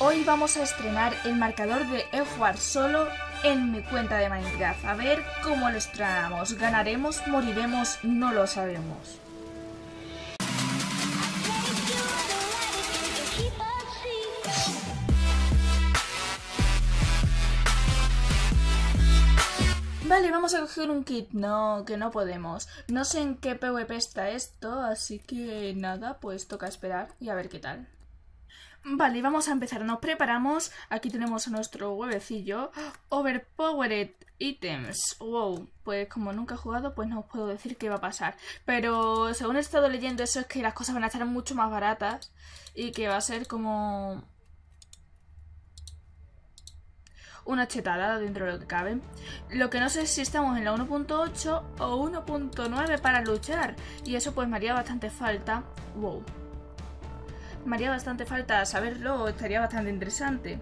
Hoy vamos a estrenar el marcador de Eggwars solo en mi cuenta de Minecraft. A ver cómo lo estrenamos. ¿Ganaremos? ¿Moriremos? No lo sabemos. Vale, vamos a coger un kit. No, que no podemos. No sé en qué PvP está esto, así que nada, pues toca esperar y a ver qué tal. Vale, vamos a empezar. Nos preparamos. Aquí tenemos nuestro huevecillo. Overpowered Items. Wow, pues como nunca he jugado, pues no os puedo decir qué va a pasar. Pero según he estado leyendo eso, es que las cosas van a estar mucho más baratas y que va a ser como una chetada dentro de lo que cabe. Lo que no sé es si estamos en la 1.8 o 1.9 para luchar. Y eso pues me haría bastante falta. Wow. Me haría bastante falta saberlo. Estaría bastante interesante.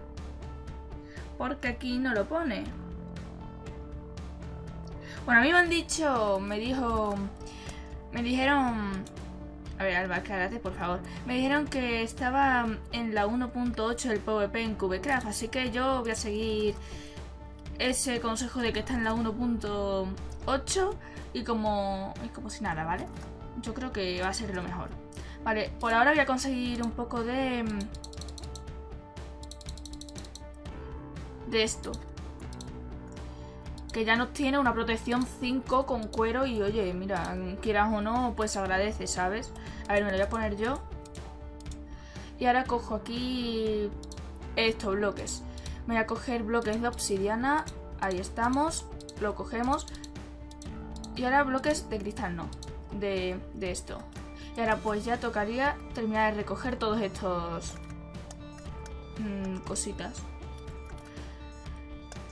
Porque aquí no lo pone. Bueno, a mí me han dicho... Me dijeron... A ver, Alba, aclárate, por favor. Me dijeron que estaba en la 1.8 el PvP en CubeCraft, así que yo voy a seguir ese consejo de que está en la 1.8 y como si nada, ¿vale? Yo creo que va a ser lo mejor. Vale, por ahora voy a conseguir un poco de esto. Que ya nos tiene una protección 5 con cuero y oye, mira, quieras o no, pues agradece, ¿sabes? A ver, me lo voy a poner yo. Y ahora cojo aquí estos bloques. Me voy a coger bloques de obsidiana. Ahí estamos, lo cogemos. Y ahora bloques de cristal, no, de esto. Y ahora pues ya tocaría terminar de recoger todos estos cositas.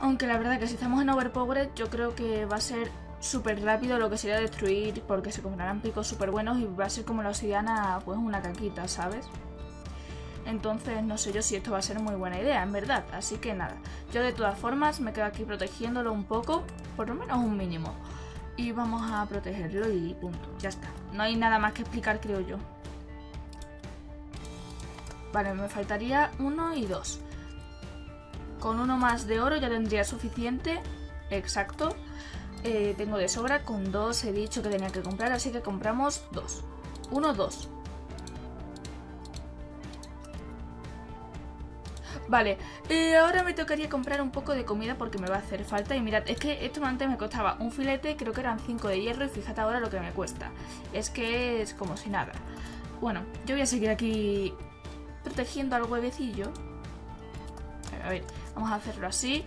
Aunque la verdad que si estamos en Overpowered, yo creo que va a ser súper rápido lo que sería destruir, porque se comprarán picos súper buenos y va a ser como la obsidiana, pues una caquita, ¿sabes? Entonces no sé yo si esto va a ser muy buena idea, en verdad. Así que nada, yo de todas formas me quedo aquí protegiéndolo un poco, por lo menos un mínimo. Y vamos a protegerlo y punto, ya está. No hay nada más que explicar, creo yo. Vale, me faltaría uno y dos. Con uno más de oro ya tendría suficiente, exacto. Tengo de sobra, con dos he dicho que tenía que comprar, así que compramos dos. Uno, dos. Vale, ahora me tocaría comprar un poco de comida porque me va a hacer falta. Y mirad, es que esto antes me costaba un filete, creo que eran 5 de hierro y fíjate ahora lo que me cuesta. Es que es como si nada. Bueno, yo voy a seguir aquí protegiendo al huevecillo. A ver, vamos a hacerlo así.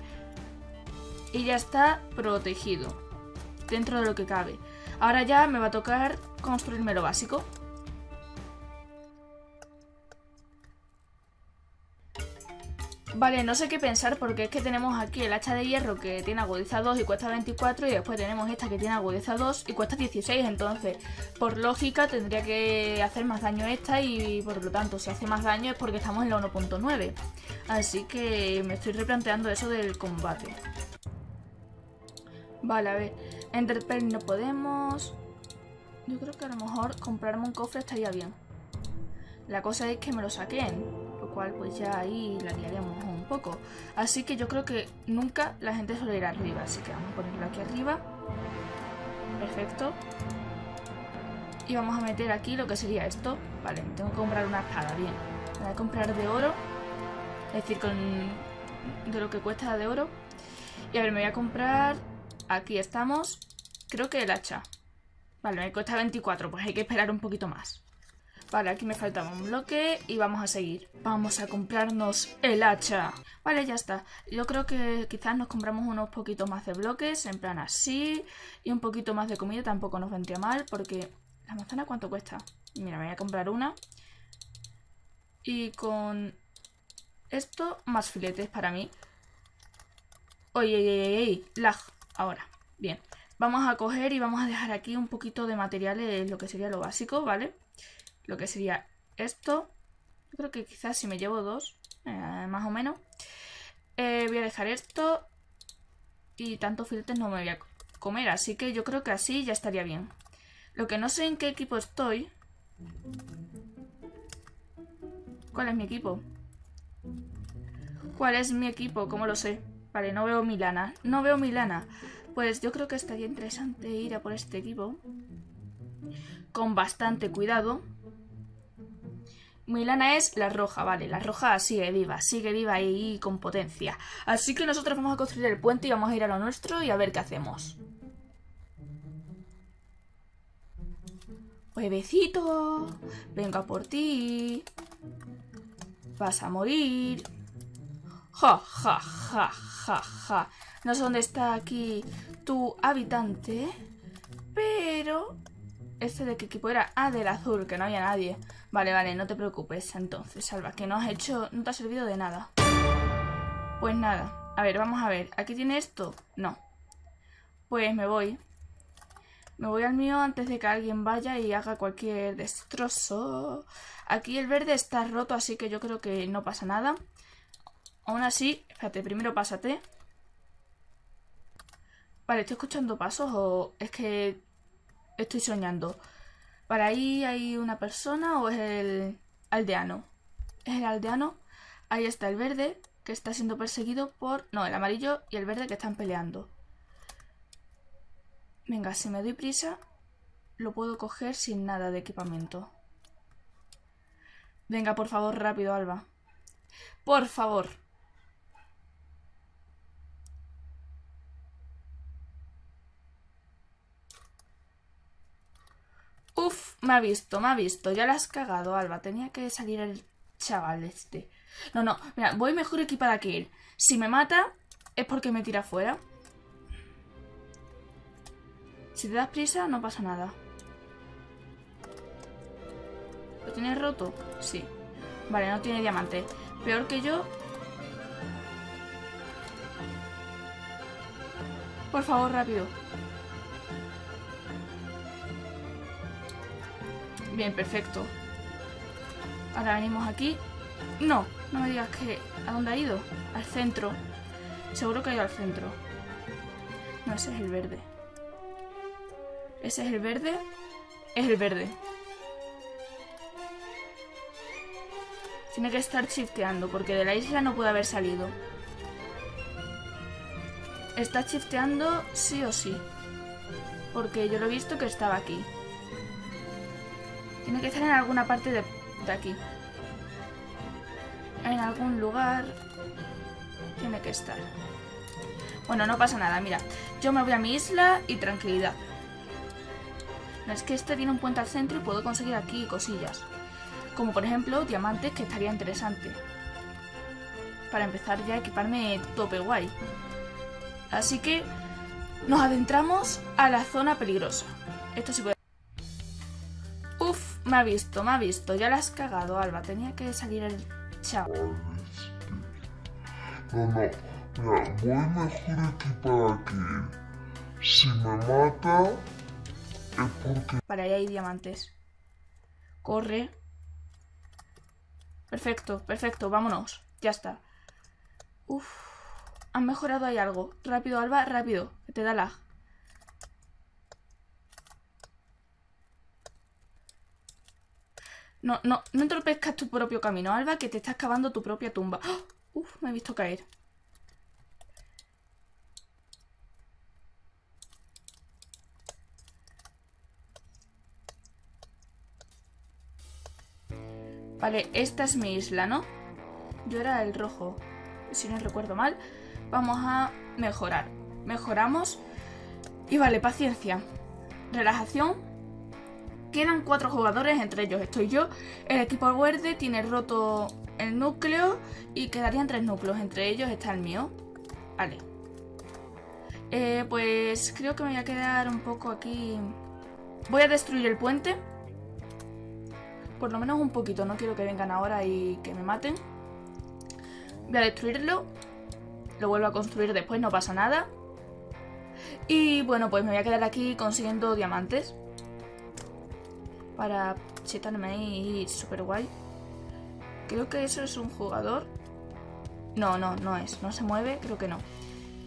Y ya está protegido. Dentro de lo que cabe. Ahora ya me va a tocar construirme lo básico. Vale, no sé qué pensar porque es que tenemos aquí el hacha de hierro que tiene agudeza 2 y cuesta 24. Y después tenemos esta que tiene agudeza 2 y cuesta 16. Entonces, por lógica, tendría que hacer más daño esta y por lo tanto, si hace más daño es porque estamos en la 1.9. Así que me estoy replanteando eso del combate. Vale, a ver. Enderpearl no podemos. Yo creo que a lo mejor comprarme un cofre estaría bien. La cosa es que me lo saquen. Lo cual pues ya ahí la liaríamos un poco. Así que yo creo que nunca la gente suele ir arriba. Así que vamos a ponerlo aquí arriba. Perfecto. Y vamos a meter aquí lo que sería esto. Vale, me tengo que comprar una espada, bien. Me voy a comprar de oro. Es decir, de lo que cuesta de oro. Y a ver, me voy a comprar... Aquí estamos. Creo que el hacha. Vale, me cuesta 24, pues hay que esperar un poquito más. Vale, aquí me faltaba un bloque y vamos a seguir. Vamos a comprarnos el hacha. Vale, ya está. Yo creo que quizás nos compramos unos poquitos más de bloques, en plan así. Y un poquito más de comida tampoco nos vendría mal, porque... ¿La manzana cuánto cuesta? Mira, me voy a comprar una. Y con... esto, más filetes para mí. Oye, lag, ahora, bien. Vamos a coger y vamos a dejar aquí un poquito de materiales, lo que sería lo básico, ¿vale? Lo que sería esto. Yo creo que quizás si me llevo dos, más o menos. Voy a dejar esto. Y tantos filetes no me voy a comer, así que yo creo que así ya estaría bien. Lo que no sé en qué equipo estoy. ¿Cuál es mi equipo? ¿Cuál es mi equipo? ¿Cómo lo sé? Vale, no veo mi lana. No veo mi lana. Pues yo creo que estaría interesante ir a por este equipo. Con bastante cuidado. Mi lana es la roja, vale, la roja sigue viva y con potencia. Así que nosotros vamos a construir el puente y vamos a ir a lo nuestro y a ver qué hacemos. Huevecito, vengo a por ti. Vas a morir. Ja, ja, ja, ja, ja. No sé dónde está aquí tu habitante, pero... ¿Este de qué equipo era? Ah, del azul, que no había nadie. Vale, vale, no te preocupes entonces, Salva, que no has hecho... No te ha servido de nada. Pues nada. A ver, vamos a ver. ¿Aquí tiene esto? No. Pues me voy. Me voy al mío antes de que alguien vaya y haga cualquier destrozo. Aquí el verde está roto, así que yo creo que no pasa nada. Aún así... Espérate, primero pásate. Vale, estoy escuchando pasos o... Es que... Estoy soñando. ¿Para ahí hay una persona o es el aldeano? Es el aldeano. Ahí está el verde que está siendo perseguido por... No, el amarillo y el verde que están peleando. Venga, si me doy prisa, lo puedo coger sin nada de equipamiento. Venga, por favor, rápido, Alba. Por favor. Uf, me ha visto, me ha visto. Ya la has cagado, Alba. Tenía que salir el chaval este. No, no, mira, voy mejor equipada que él. Si me mata, es porque me tira fuera. Si te das prisa, no pasa nada. ¿Lo tienes roto? Sí. Vale, no tiene diamante. Peor que yo. Por favor, rápido. Bien, perfecto. Ahora venimos aquí. No, no me digas que... ¿A dónde ha ido? Al centro. Seguro que ha ido al centro. No, ese es el verde. Ese es el verde. Es el verde. Tiene que estar shifteando, porque de la isla no puede haber salido. Está shifteando sí o sí. Porque yo lo he visto que estaba aquí. Tiene que estar en alguna parte de aquí. En algún lugar... Tiene que estar. Bueno, no pasa nada, mira. Yo me voy a mi isla y tranquilidad. No, es que este tiene un puente al centro y puedo conseguir aquí cosillas. Como por ejemplo, diamantes, que estaría interesante. Para empezar ya a equiparme tope guay. Así que... Nos adentramos a la zona peligrosa. Esto sí puede... Me ha visto, me ha visto. Ya la has cagado, Alba. Tenía que salir el chaval. No, no. Mira, voy mejor equipada que... Si me mata... Es porque... Para allá hay diamantes. Corre. Perfecto, perfecto. Vámonos. Ya está. Uf. Han mejorado ahí algo. Rápido, Alba, rápido. Que te da lag. No, no, no entorpezcas tu propio camino, Alba, que te estás cavando tu propia tumba. ¡Oh! Uf, me he visto caer. Vale, esta es mi isla, ¿no? Yo era el rojo, si no recuerdo mal. Vamos a mejorar. Mejoramos. Y vale, paciencia. Relajación. Quedan 4 jugadores, entre ellos estoy yo. El equipo verde tiene roto el núcleo y quedarían 3 núcleos. Entre ellos está el mío. Vale. Pues creo que me voy a quedar un poco aquí. Voy a destruir el puente. Por lo menos un poquito. No quiero que vengan ahora y que me maten. Voy a destruirlo. Lo vuelvo a construir después, no pasa nada. Y bueno, pues me voy a quedar aquí consiguiendo diamantes. Para chetarme ahí súper guay. Creo que eso es un jugador. No, no, no es. No se mueve, creo que no.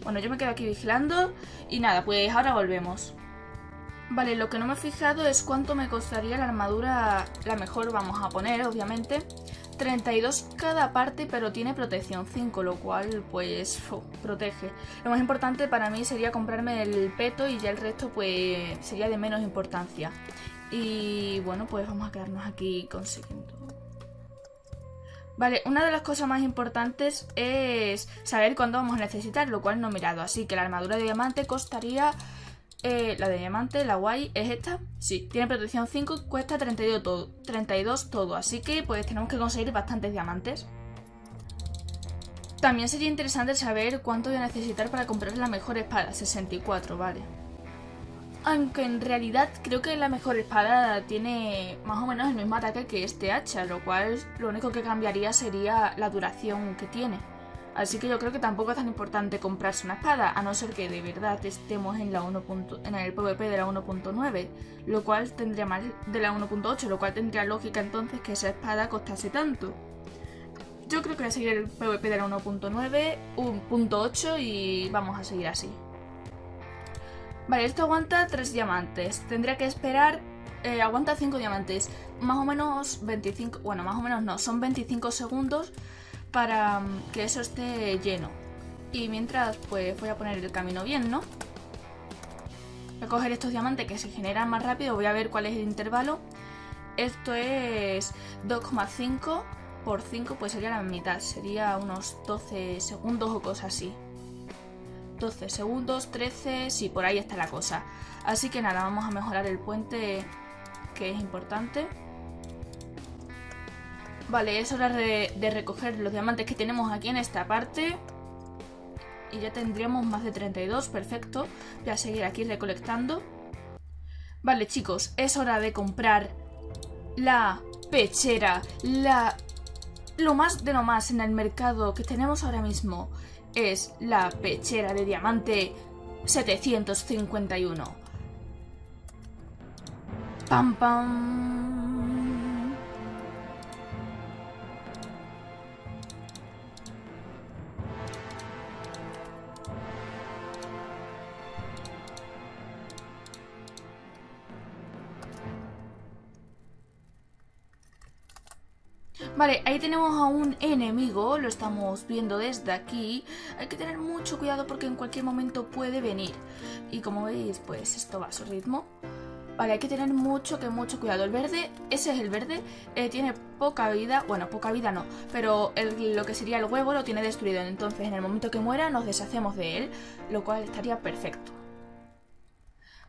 Bueno, yo me quedo aquí vigilando. Y nada, pues ahora volvemos. Vale, lo que no me he fijado es cuánto me costaría la armadura. La mejor vamos a poner, obviamente. 32 cada parte, pero tiene protección 5, lo cual pues protege. Lo más importante para mí sería comprarme el peto y ya el resto pues sería de menos importancia. Y bueno, pues vamos a quedarnos aquí consiguiendo. Vale, una de las cosas más importantes es saber cuándo vamos a necesitar, lo cual no he mirado. Así que la armadura de diamante costaría... la de diamante, la guay, ¿es esta? Sí, tiene protección 5 y cuesta 32 todo, así que pues tenemos que conseguir bastantes diamantes. También sería interesante saber cuánto voy a necesitar para comprar la mejor espada, 64, vale. Aunque en realidad creo que la mejor espada tiene más o menos el mismo ataque que este hacha, lo cual lo único que cambiaría sería la duración que tiene. Así que yo creo que tampoco es tan importante comprarse una espada, a no ser que de verdad estemos en la el PvP de la 1.9, lo cual tendría más de la 1.8, lo cual tendría lógica entonces que esa espada costase tanto. Yo creo que voy a seguir el PvP de la 1.9, 1.8 y vamos a seguir así. Vale, esto aguanta 3 diamantes, tendría que esperar... aguanta 5 diamantes, más o menos 25... bueno, más o menos no, son 25 segundos... para que eso esté lleno. Y mientras, pues voy a poner el camino bien, ¿no? Voy a coger estos diamantes que se generan más rápido. Voy a ver cuál es el intervalo. Esto es 2,5 por 5, pues sería la mitad. Sería unos 12 segundos o cosas así. 12 segundos, 13, sí, por ahí está la cosa. Así que nada, vamos a mejorar el puente, que es importante. Vale, es hora de recoger los diamantes que tenemos aquí en esta parte. Y ya tendríamos más de 32, perfecto. Voy a seguir aquí recolectando. Vale, chicos, es hora de comprar la pechera. Lo más de lo más en el mercado que tenemos ahora mismo es la pechera de diamante 751. Pam, pam. Vale, ahí tenemos a un enemigo, lo estamos viendo desde aquí. Hay que tener mucho cuidado porque en cualquier momento puede venir. Y como veis, pues esto va a su ritmo. Vale, hay que tener mucho cuidado. El verde, ese es el verde, tiene poca vida. Bueno, poca vida no, pero lo que sería el huevo lo tiene destruido. Entonces en el momento que muera nos deshacemos de él, lo cual estaría perfecto.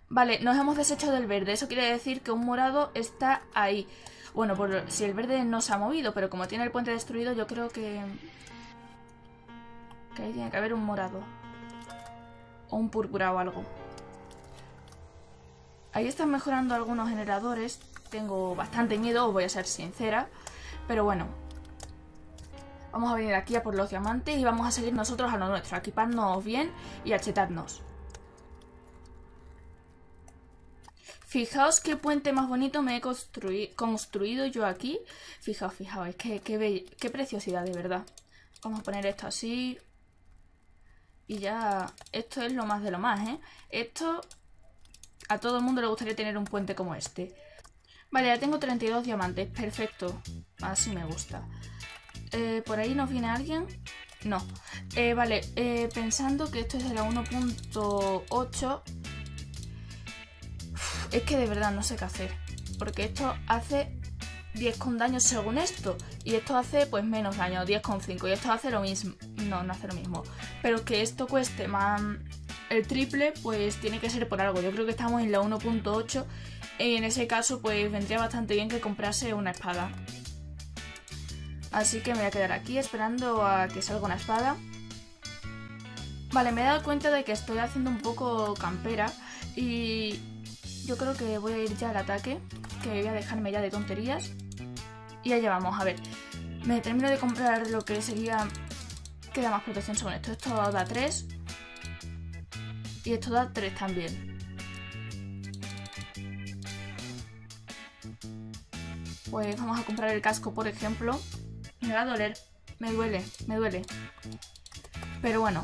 Vale, nos hemos deshecho del verde, eso quiere decir que un morado está ahí. Bueno, por si el verde no se ha movido, pero como tiene el puente destruido, yo creo que... ahí tiene que haber un morado. O un púrpura o algo. Ahí están mejorando algunos generadores. Tengo bastante miedo, os voy a ser sincera. Pero bueno. Vamos a venir aquí a por los diamantes y vamos a seguir nosotros a lo nuestro. A equiparnos bien y a chetarnos. Fijaos qué puente más bonito me he construido yo aquí. Fijaos, fijaos, es que qué preciosidad, de verdad. Vamos a poner esto así. Y ya, esto es lo más de lo más, ¿eh? Esto, a todo el mundo le gustaría tener un puente como este. Vale, ya tengo 32 diamantes, perfecto. Así me gusta. ¿Por ahí nos viene alguien? No. Vale, pensando que esto es de la 1.8... Es que de verdad no sé qué hacer, porque esto hace 10 con daño según esto, y esto hace pues menos daño, 10 con 5, y esto hace lo mismo, no hace lo mismo, pero que esto cueste más el triple, pues tiene que ser por algo. Yo creo que estamos en la 1.8, y en ese caso pues vendría bastante bien que comprase una espada. Así que me voy a quedar aquí esperando a que salga una espada. Vale, me he dado cuenta de que estoy haciendo un poco campera, y... yo creo que voy a ir ya al ataque, que voy a dejarme ya de tonterías. Y allá vamos, a ver. Me termino de comprar lo que sería... queda más protección según esto. Esto da 3. Y esto da 3 también. Pues vamos a comprar el casco, por ejemplo. Me va a doler. Me duele. Pero bueno,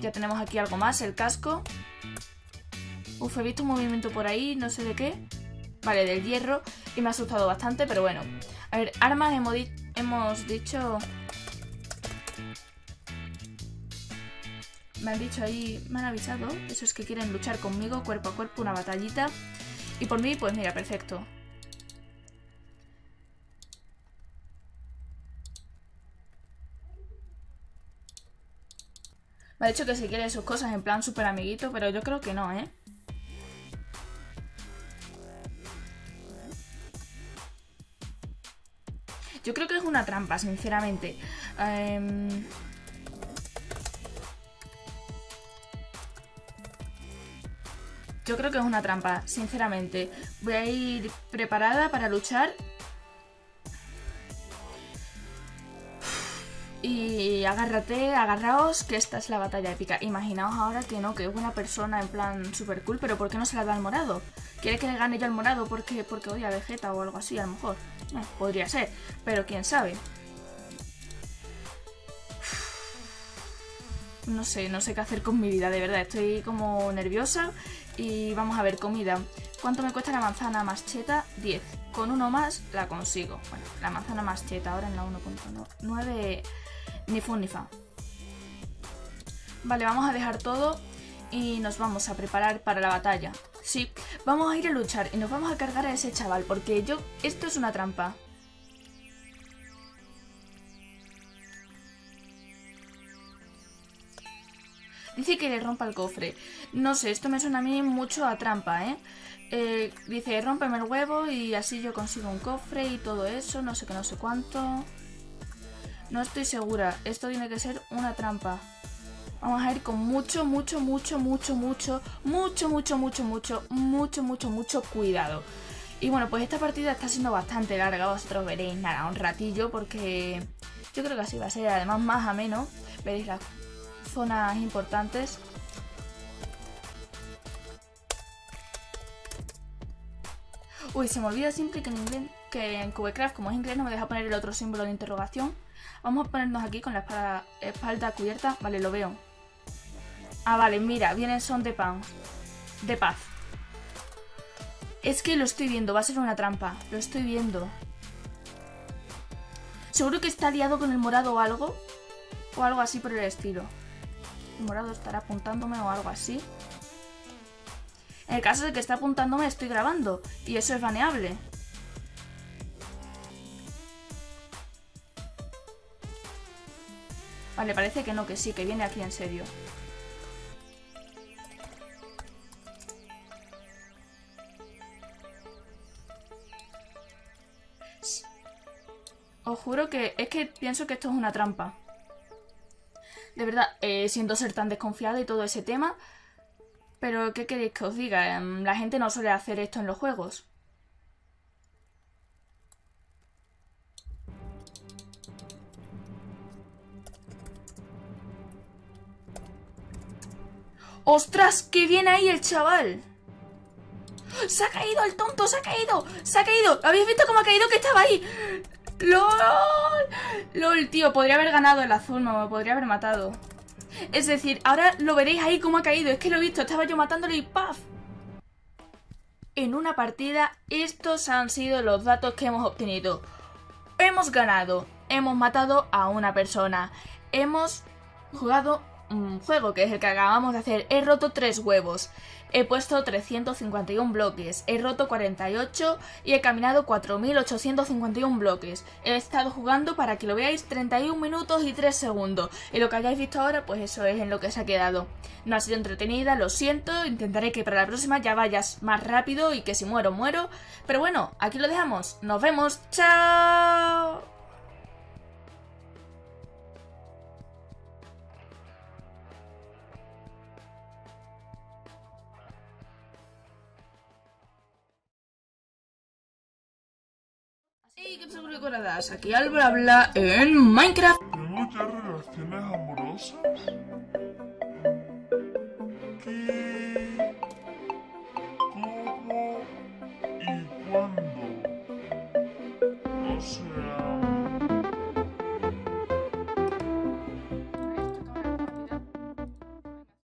ya tenemos aquí algo más, el casco. Uf, he visto un movimiento por ahí, no sé de qué. Vale, del hierro. Y me ha asustado bastante, pero bueno. A ver, armas hemos dicho... Me han dicho ahí, me han avisado, esos que quieren luchar conmigo cuerpo a cuerpo, una batallita. Y por mí, pues mira, perfecto. Me ha dicho que si quiere sus cosas en plan súper amiguito, pero yo creo que no, ¿eh? Yo creo que es una trampa, sinceramente. Yo creo que es una trampa, sinceramente. Voy a ir preparada para luchar. Y agárrate, agarraos, que esta es la batalla épica. Imaginaos ahora que no, que es una persona en plan super cool, pero ¿por qué no se la da al morado? ¿Quiere que le gane yo al morado porque odia a Vegeta o algo así, a lo mejor? Podría ser, pero quién sabe. No sé qué hacer con mi vida, de verdad. Estoy como nerviosa. Y vamos a ver, comida. ¿Cuánto me cuesta la manzana más cheta? 10. Con uno más la consigo. Bueno, la manzana más cheta ahora en la 1.9. Ni fun ni fa. Vale, vamos a dejar todo y nos vamos a preparar para la batalla. Sí, vamos a ir a luchar y nos vamos a cargar a ese chaval porque yo... Esto es una trampa. Dice que le rompa el cofre. No sé, esto me suena a mí mucho a trampa, ¿eh? Dice, rómpeme el huevo y así yo consigo un cofre y todo eso, no sé qué, no sé cuánto. No estoy segura. Esto tiene que ser una trampa. Vamos a ir con mucho cuidado. Y bueno, pues esta partida está siendo bastante larga. Vosotros veréis, nada, un ratillo porque yo creo que así va a ser. Además, más ameno. Veréis las zonas importantes. Uy, se me olvida siempre que en CubeCraft, como es inglés, no me deja poner el otro símbolo de interrogación. Vamos a ponernos aquí con la espalda cubierta. Vale, lo veo. Ah, vale, mira, vienen son de pan. De paz. Es que lo estoy viendo, va a ser una trampa. Lo estoy viendo. Seguro que está aliado con el morado o algo. O algo así por el estilo. El morado estará apuntándome o algo así. En el caso de que esté apuntándome, estoy grabando. Y eso es baneable. Vale, parece que no, que sí, que viene aquí en serio. Os juro que... Es que pienso que esto es una trampa. De verdad, siento ser tan desconfiada y todo ese tema. Pero, ¿qué queréis que os diga? La gente no suele hacer esto en los juegos. ¡Ostras! ¡Que viene ahí el chaval! ¡Se ha caído el tonto! ¡Se ha caído! ¡Se ha caído! ¿Habéis visto cómo ha caído? ¡Que estaba ahí! ¡Lol! ¡Lol, tío! Podría haber ganado el azul, no, me podría haber matado. Es decir, ahora lo veréis ahí cómo ha caído. Es que lo he visto, estaba yo matándolo y ¡paf! En una partida, estos han sido los datos que hemos obtenido. Hemos ganado. Hemos matado a una persona. Hemos jugado... un juego que es el que acabamos de hacer. He roto 3 huevos, he puesto 351 bloques, he roto 48 y he caminado 4851 bloques. He estado jugando, para que lo veáis, 31 minutos y 3 segundos. Y lo que hayáis visto ahora, pues eso es en lo que se ha quedado. No ha sido entretenida, lo siento. Intentaré que para la próxima ya vayas más rápido y que si muero, muero. Pero bueno, aquí lo dejamos. Nos vemos. ¡Chao! Aquí al bla bla en Minecraft. ¿Tengo ya relaciones amorosas?